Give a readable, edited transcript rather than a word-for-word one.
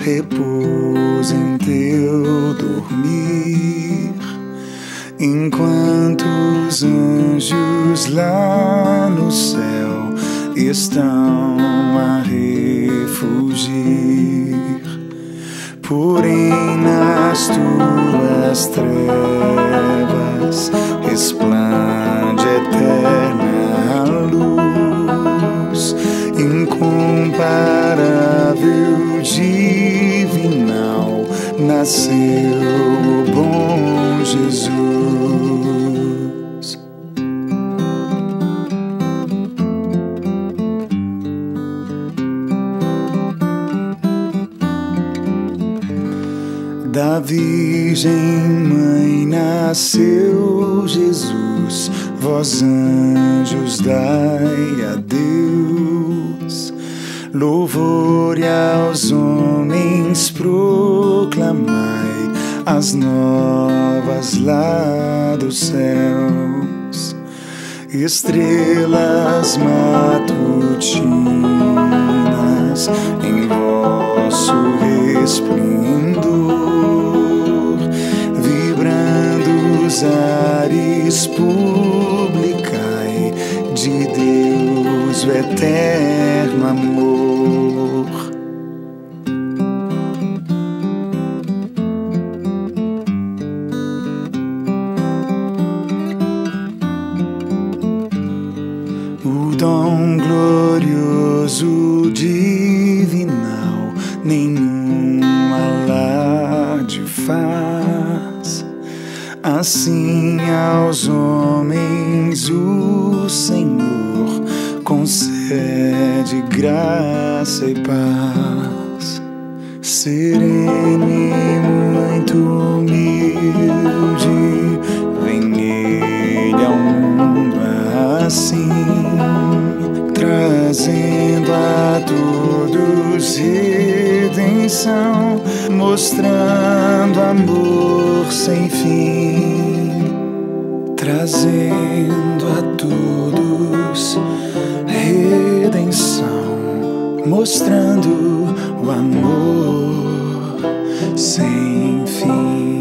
repouso em teu dormir, enquanto os anjos lá no céu estão a refugir. Porém nas tuas trevas resplande eterna luz, incomparável, divinal, nasceu o bom Jesus. Da Virgem Mãe nasceu Jesus, vós anjos dai a Deus louvor e aos homens proclamai as novas lá dos céus. Estrelas matutinas em vosso resplendor, ares publicai de Deus o eterno amor. O dom glorioso divinal nenhum alarde faz, assim aos homens o Senhor concede graça e paz. Sereno e muito humilde, vem Ele ao mundo assim, trazendo a todos redenção, mostrando amor sem fim, trazendo a todos redenção, mostrando o amor sem fim.